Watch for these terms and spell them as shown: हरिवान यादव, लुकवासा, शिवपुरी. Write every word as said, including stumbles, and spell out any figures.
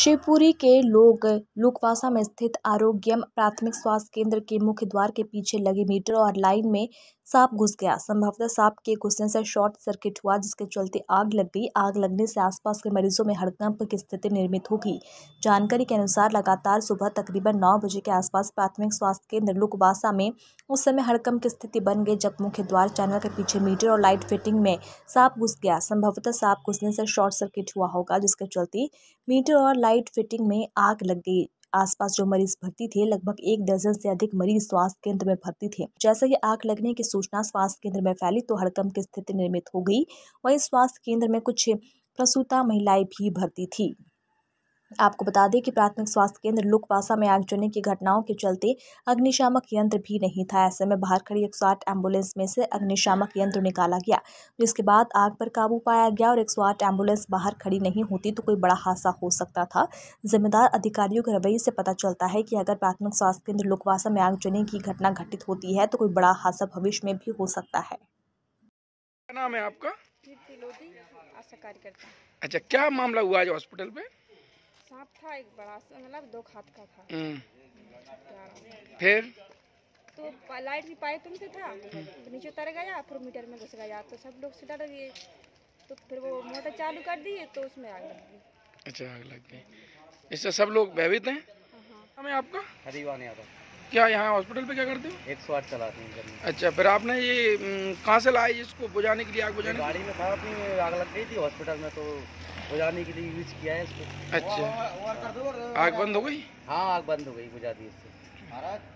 शिवपुरी के लोग लुकवासा में स्थित आरोग्यम प्राथमिक स्वास्थ्य केंद्र के मुख्य द्वार के पीछे लगे मीटर और लाइन में सांप घुस गया। संभवतः सांप के घुसने से शॉर्ट सर्किट हुआ, जिसके चलते आग लग गई। आग लगने से आसपास के मरीजों में हड़कंप की स्थिति निर्मित होगी। जानकारी के अनुसार लगातार सुबह तकरीबन नौ बजे के आसपास प्राथमिक स्वास्थ्य केंद्र लुकवासा में उस समय हड़कंप की स्थिति बन गई जब मुख्य द्वार चैनल के पीछे मीटर और लाइट फिटिंग में सांप घुस गया। संभवतः सांप घुसने से शॉर्ट सर्किट हुआ होगा, जिसके चलते मीटर और लाइट फिटिंग में आग लग गई। आसपास जो मरीज भर्ती थे, लगभग एक दर्जन से अधिक मरीज स्वास्थ्य केंद्र में भर्ती थे। जैसे ही आग लगने की सूचना स्वास्थ्य केंद्र में फैली तो हड़कंप की स्थिति निर्मित हो गई। वहीं स्वास्थ्य केंद्र में कुछ प्रसूता महिलाएं भी भर्ती थी। आपको बता दें कि प्राथमिक स्वास्थ्य केंद्र लुकवासा में आगजनी की घटनाओं के चलते अग्निशामक यंत्र भी नहीं था। ऐसे में बाहर खड़ी एक सौ आठ एम्बुलेंस में से अग्निशामक यंत्र निकाला गया, जिसके बाद आग पर काबू पाया गया। और एक सौ आठ एम्बुलेंस बाहर खड़ी नहीं होती तो कोई बड़ा हादसा हो सकता था। जिम्मेदार अधिकारियों के रवैये से पता चलता है कि अगर प्राथमिक स्वास्थ्य केंद्र लुकवासा में आगजनी की घटना घटित होती है तो कोई बड़ा हादसा भविष्य में भी हो सकता है। नाम है आपका? अच्छा, क्या मामला हुआ आज हॉस्पिटल में? सांप था एक बड़ा, मतलब दो हाथ का था। फिर तो लाइट भी पाए तुमसे था, तो नीचे उतर गया, फिर मीटर में घुस गया तो सब लोग से डर गए। तो फिर वो मोटर चालू कर दिए तो उसमें आग लग गई। अच्छा, आग लग गई, इससे सब लोग भयभीत हैं। हमें आपका हरिवान यादव। क्या यहाँ हॉस्पिटल पे क्या करते हो? एक सौ आठ चलाते हैं। अच्छा, फिर आपने ये कहाँ से लाए इसको बुझाने के लिए? आग बुझाने गाड़ी में था अपनी, आग लग गई थी हॉस्पिटल में तो बुझाने के लिए यूज किया है इसको। अच्छा, आग बंद हो गई? हाँ, आग बंद हो गई, बुझा दी इससे।